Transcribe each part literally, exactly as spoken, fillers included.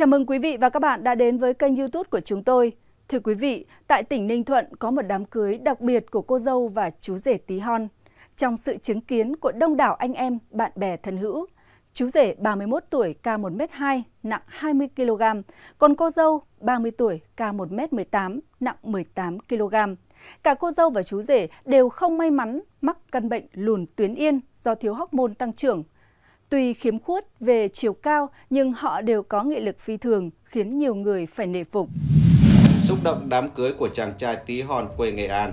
Chào mừng quý vị và các bạn đã đến với kênh YouTube của chúng tôi. Thưa quý vị, tại tỉnh Ninh Thuận có một đám cưới đặc biệt của cô dâu và chú rể tí hon. Trong sự chứng kiến của đông đảo anh em, bạn bè thân hữu, chú rể ba mươi mốt tuổi cao một mét hai, nặng hai mươi ki lô gam, còn cô dâu ba mươi tuổi cao một mét mười tám, nặng mười tám ki lô gam. Cả cô dâu và chú rể đều không may mắn mắc căn bệnh lùn tuyến yên do thiếu hormone tăng trưởng. Tuy khiếm khuyết về chiều cao nhưng họ đều có nghị lực phi thường khiến nhiều người phải nể phục. Xúc động đám cưới của chàng trai tí hon quê Nghệ An.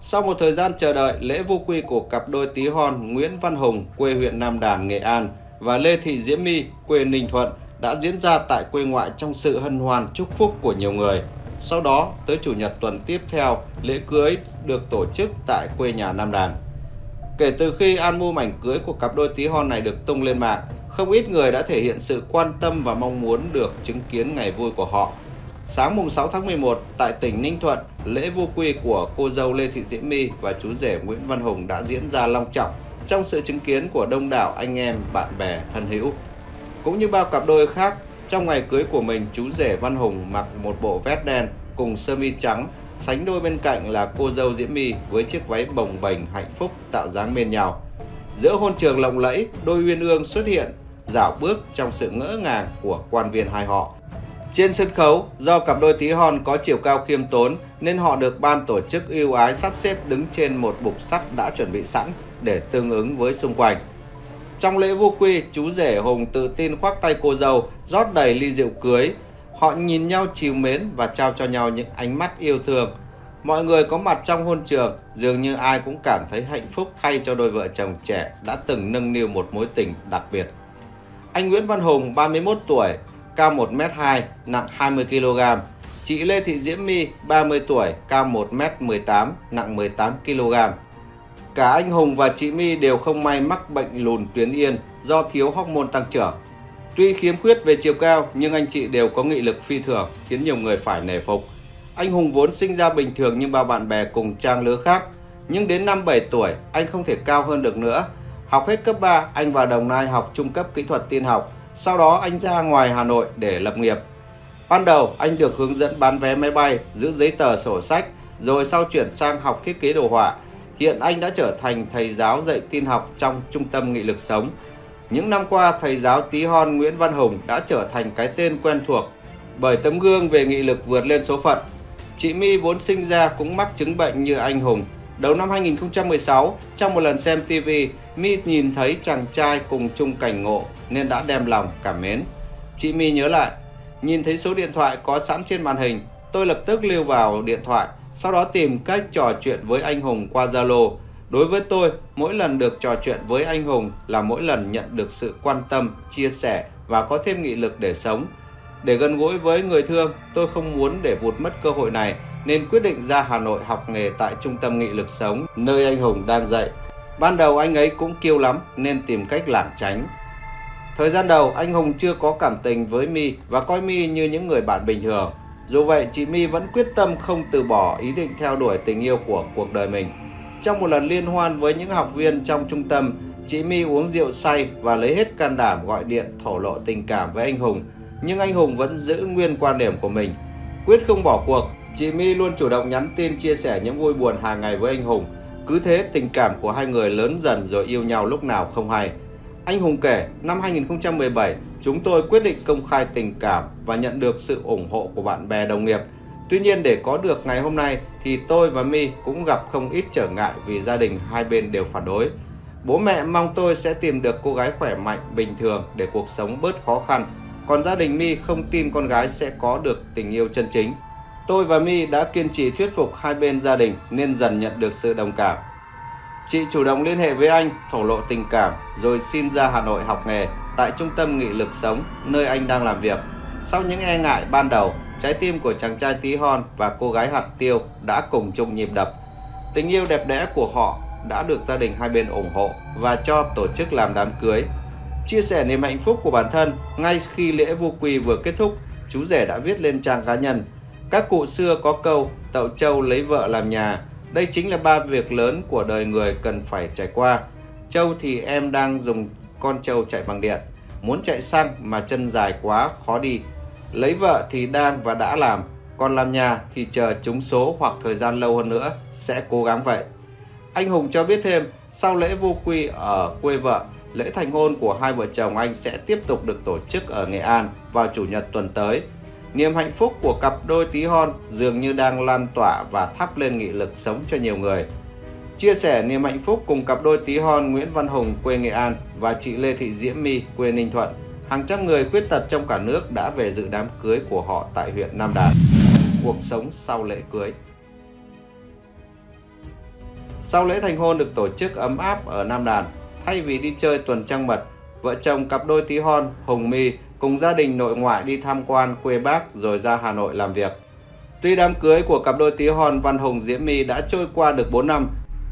Sau một thời gian chờ đợi, lễ vu quy của cặp đôi tí hon Nguyễn Văn Hùng quê huyện Nam Đàn, Nghệ An và Lê Thị Diễm My quê Ninh Thuận đã diễn ra tại quê ngoại trong sự hân hoan chúc phúc của nhiều người. Sau đó, tới Chủ nhật tuần tiếp theo, lễ cưới được tổ chức tại quê nhà Nam Đàn. Kể từ khi album ảnh cưới của cặp đôi tí hon này được tung lên mạng, không ít người đã thể hiện sự quan tâm và mong muốn được chứng kiến ngày vui của họ. Sáng mùng sáu tháng mười một, tại tỉnh Ninh Thuận, lễ vu quy của cô dâu Lê Thị Diễm My và chú rể Nguyễn Văn Hùng đã diễn ra long trọng trong sự chứng kiến của đông đảo anh em, bạn bè, thân hữu. Cũng như bao cặp đôi khác, trong ngày cưới của mình, chú rể Văn Hùng mặc một bộ vest đen cùng sơ mi trắng, sánh đôi bên cạnh là cô dâu Diễm My với chiếc váy bồng bềnh hạnh phúc tạo dáng mến nhau. Giữa hôn trường lộng lẫy, đôi uyên ương xuất hiện, dạo bước trong sự ngỡ ngàng của quan viên hai họ. Trên sân khấu, do cặp đôi tí hon có chiều cao khiêm tốn nên họ được ban tổ chức ưu ái sắp xếp đứng trên một bục sắt đã chuẩn bị sẵn để tương ứng với xung quanh. Trong lễ vu quy, chú rể Hùng tự tin khoác tay cô dâu, rót đầy ly rượu cưới. Họ nhìn nhau trìu mến và trao cho nhau những ánh mắt yêu thương. Mọi người có mặt trong hôn trường dường như ai cũng cảm thấy hạnh phúc thay cho đôi vợ chồng trẻ đã từng nâng niu một mối tình đặc biệt. Anh Nguyễn Văn Hùng, ba mươi mốt tuổi, cao một mét hai, nặng hai mươi ki lô gam. Chị Lê Thị Diễm My, ba mươi tuổi, cao một mét mười tám, nặng mười tám ki lô gam. Cả anh Hùng và chị My đều không may mắc bệnh lùn tuyến yên do thiếu hormone tăng trưởng. Tuy khiếm khuyết về chiều cao nhưng anh chị đều có nghị lực phi thường khiến nhiều người phải nể phục. Anh Hùng vốn sinh ra bình thường như bao bạn bè cùng trang lứa khác, nhưng đến năm bảy tuổi anh không thể cao hơn được nữa. Học hết cấp ba, anh vào Đồng Nai học trung cấp kỹ thuật tin học, sau đó anh ra ngoài Hà Nội để lập nghiệp. Ban đầu anh được hướng dẫn bán vé máy bay, giữ giấy tờ sổ sách, rồi sau chuyển sang học thiết kế đồ họa. Hiện anh đã trở thành thầy giáo dạy tin học trong trung tâm nghị lực sống. Những năm qua, thầy giáo tí hon Nguyễn Văn Hùng đã trở thành cái tên quen thuộc bởi tấm gương về nghị lực vượt lên số phận. Chị My vốn sinh ra cũng mắc chứng bệnh như anh Hùng. Đầu năm hai nghìn không trăm mười sáu, trong một lần xem ti vi, My nhìn thấy chàng trai cùng chung cảnh ngộ nên đã đem lòng cảm mến. Chị My nhớ lại, nhìn thấy số điện thoại có sẵn trên màn hình, tôi lập tức lưu vào điện thoại, sau đó tìm cách trò chuyện với anh Hùng qua Zalo. Đối với tôi, mỗi lần được trò chuyện với anh Hùng là mỗi lần nhận được sự quan tâm, chia sẻ và có thêm nghị lực để sống. Để gần gũi với người thương, tôi không muốn để vụt mất cơ hội này nên quyết định ra Hà Nội học nghề tại Trung tâm Nghị lực Sống, nơi anh Hùng đang dạy. Ban đầu anh ấy cũng kiêu lắm nên tìm cách lảng tránh. Thời gian đầu, anh Hùng chưa có cảm tình với My và coi My như những người bạn bình thường. Dù vậy, chị My vẫn quyết tâm không từ bỏ ý định theo đuổi tình yêu của cuộc đời mình. Trong một lần liên hoan với những học viên trong trung tâm, chị My uống rượu say và lấy hết can đảm gọi điện thổ lộ tình cảm với anh Hùng. Nhưng anh Hùng vẫn giữ nguyên quan điểm của mình, quyết không bỏ cuộc. Chị My luôn chủ động nhắn tin chia sẻ những vui buồn hàng ngày với anh Hùng. Cứ thế tình cảm của hai người lớn dần rồi yêu nhau lúc nào không hay. Anh Hùng kể, năm hai nghìn không trăm mười bảy, chúng tôi quyết định công khai tình cảm và nhận được sự ủng hộ của bạn bè đồng nghiệp. Tuy nhiên để có được ngày hôm nay thì tôi và My cũng gặp không ít trở ngại vì gia đình hai bên đều phản đối. Bố mẹ mong tôi sẽ tìm được cô gái khỏe mạnh, bình thường để cuộc sống bớt khó khăn. Còn gia đình My không tin con gái sẽ có được tình yêu chân chính. Tôi và My đã kiên trì thuyết phục hai bên gia đình nên dần nhận được sự đồng cảm. Chị chủ động liên hệ với anh, thổ lộ tình cảm rồi xin ra Hà Nội học nghề tại Trung tâm Nghị lực Sống, nơi anh đang làm việc. Sau những e ngại ban đầu, trái tim của chàng trai tí hon và cô gái hạt tiêu đã cùng chung nhịp đập. Tình yêu đẹp đẽ của họ đã được gia đình hai bên ủng hộ và cho tổ chức làm đám cưới. Chia sẻ niềm hạnh phúc của bản thân, ngay khi lễ vu quy vừa kết thúc, chú rể đã viết lên trang cá nhân. Các cụ xưa có câu, tậu trâu lấy vợ làm nhà. Đây chính là ba việc lớn của đời người cần phải trải qua. Trâu thì em đang dùng con trâu chạy bằng điện. muốn chạy sang mà chân dài quá khó đi. Lấy vợ thì đang và đã làm, còn làm nhà thì chờ trúng số hoặc thời gian lâu hơn nữa, sẽ cố gắng vậy. Anh Hùng cho biết thêm, sau lễ vô quy ở quê vợ, lễ thành hôn của hai vợ chồng anh sẽ tiếp tục được tổ chức ở Nghệ An vào Chủ nhật tuần tới. Niềm hạnh phúc của cặp đôi tí hon dường như đang lan tỏa và thắp lên nghị lực sống cho nhiều người. Chia sẻ niềm hạnh phúc cùng cặp đôi tí hon Nguyễn Văn Hùng quê Nghệ An và chị Lê Thị Diễm My quê Ninh Thuận, hàng trăm người khuyết tật trong cả nước đã về dự đám cưới của họ tại huyện Nam Đàn. Cuộc sống sau lễ cưới. Sau lễ thành hôn được tổ chức ấm áp ở Nam Đàn, thay vì đi chơi tuần trăng mật, vợ chồng cặp đôi tí hon Hùng My cùng gia đình nội ngoại đi tham quan quê bác rồi ra Hà Nội làm việc. Tuy đám cưới của cặp đôi tí hon Văn Hùng Diễm My đã trôi qua được bốn năm,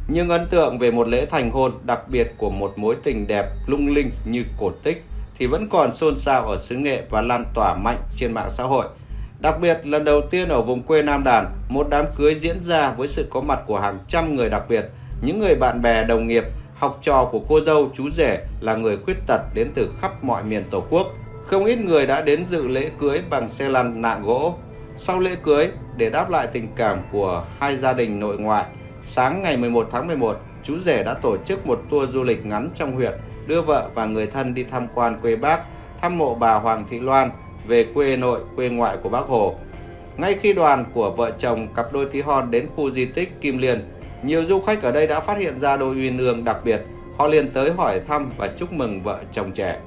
nhưng ấn tượng về một lễ thành hôn đặc biệt của một mối tình đẹp lung linh như cổ tích thì vẫn còn xôn xao ở xứ Nghệ và lan tỏa mạnh trên mạng xã hội. Đặc biệt, lần đầu tiên ở vùng quê Nam Đàn, một đám cưới diễn ra với sự có mặt của hàng trăm người đặc biệt, những người bạn bè, đồng nghiệp, học trò của cô dâu, chú rể là người khuyết tật đến từ khắp mọi miền Tổ quốc. Không ít người đã đến dự lễ cưới bằng xe lăn nạng gỗ. Sau lễ cưới, để đáp lại tình cảm của hai gia đình nội ngoại, sáng ngày mười một tháng mười một, chú rể đã tổ chức một tour du lịch ngắn trong huyện, đưa vợ và người thân đi tham quan quê bác, thăm mộ bà Hoàng Thị Loan, về quê nội, quê ngoại của bác Hồ. Ngay khi đoàn của vợ chồng cặp đôi tí hon đến khu di tích Kim Liên, nhiều du khách ở đây đã phát hiện ra đôi uyên ương đặc biệt. Họ liền tới hỏi thăm và chúc mừng vợ chồng trẻ.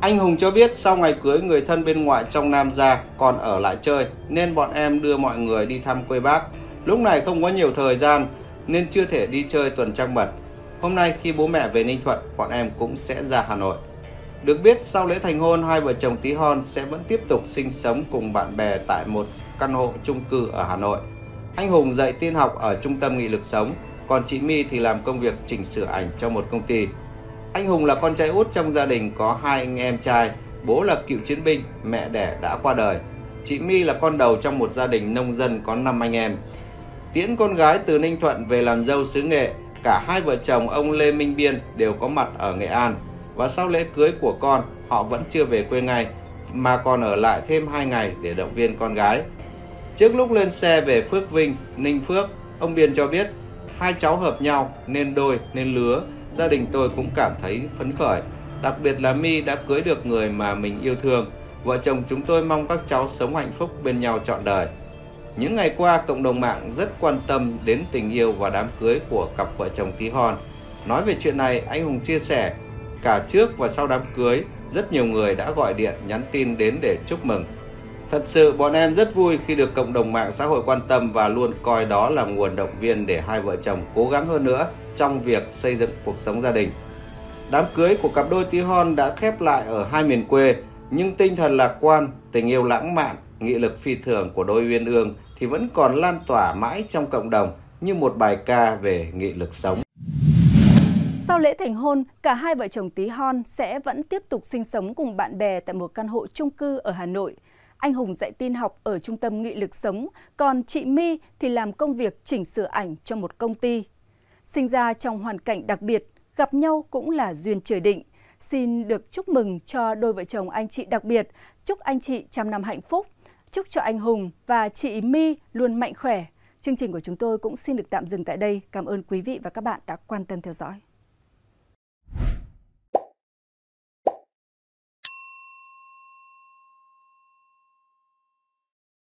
Anh Hùng cho biết sau ngày cưới, người thân bên ngoại trong Nam ra còn ở lại chơi nên bọn em đưa mọi người đi thăm quê bác. Lúc này không có nhiều thời gian nên chưa thể đi chơi tuần trăng mật. Hôm nay khi bố mẹ về Ninh Thuận, bọn em cũng sẽ ra Hà Nội. Được biết, sau lễ thành hôn, hai vợ chồng tí hon sẽ vẫn tiếp tục sinh sống cùng bạn bè tại một căn hộ chung cư ở Hà Nội. Anh Hùng dạy tin học ở trung tâm nghị lực sống, còn chị My thì làm công việc chỉnh sửa ảnh cho một công ty. Anh Hùng là con trai út trong gia đình có hai anh em trai, bố là cựu chiến binh, mẹ đẻ đã qua đời. Chị My là con đầu trong một gia đình nông dân có năm anh em. Tiễn con gái từ Ninh Thuận về làm dâu xứ Nghệ, cả hai vợ chồng ông Lê Minh Biên đều có mặt ở Nghệ An. Và sau lễ cưới của con, họ vẫn chưa về quê ngay, mà còn ở lại thêm hai ngày để động viên con gái. Trước lúc lên xe về Phước Vinh, Ninh Phước, ông Biên cho biết, hai cháu hợp nhau nên đôi, nên lứa, gia đình tôi cũng cảm thấy phấn khởi. Đặc biệt là My đã cưới được người mà mình yêu thương. Vợ chồng chúng tôi mong các cháu sống hạnh phúc bên nhau trọn đời. Những ngày qua, cộng đồng mạng rất quan tâm đến tình yêu và đám cưới của cặp vợ chồng tí hon. Nói về chuyện này, anh Hùng chia sẻ, cả trước và sau đám cưới, rất nhiều người đã gọi điện, nhắn tin đến để chúc mừng. Thật sự, bọn em rất vui khi được cộng đồng mạng xã hội quan tâm và luôn coi đó là nguồn động viên để hai vợ chồng cố gắng hơn nữa trong việc xây dựng cuộc sống gia đình. Đám cưới của cặp đôi tí hon đã khép lại ở hai miền quê, nhưng tinh thần lạc quan, tình yêu lãng mạn, nghị lực phi thường của đôi uyên ương thì vẫn còn lan tỏa mãi trong cộng đồng như một bài ca về nghị lực sống. Sau lễ thành hôn, cả hai vợ chồng tí hon sẽ vẫn tiếp tục sinh sống cùng bạn bè tại một căn hộ chung cư ở Hà Nội. Anh Hùng dạy tin học ở trung tâm nghị lực sống, còn chị My thì làm công việc chỉnh sửa ảnh cho một công ty. Sinh ra trong hoàn cảnh đặc biệt, gặp nhau cũng là duyên trời định. Xin được chúc mừng cho đôi vợ chồng anh chị đặc biệt, chúc anh chị trăm năm hạnh phúc, chúc cho anh Hùng và chị My luôn mạnh khỏe. Chương trình của chúng tôi cũng xin được tạm dừng tại đây. Cảm ơn quý vị và các bạn đã quan tâm theo dõi.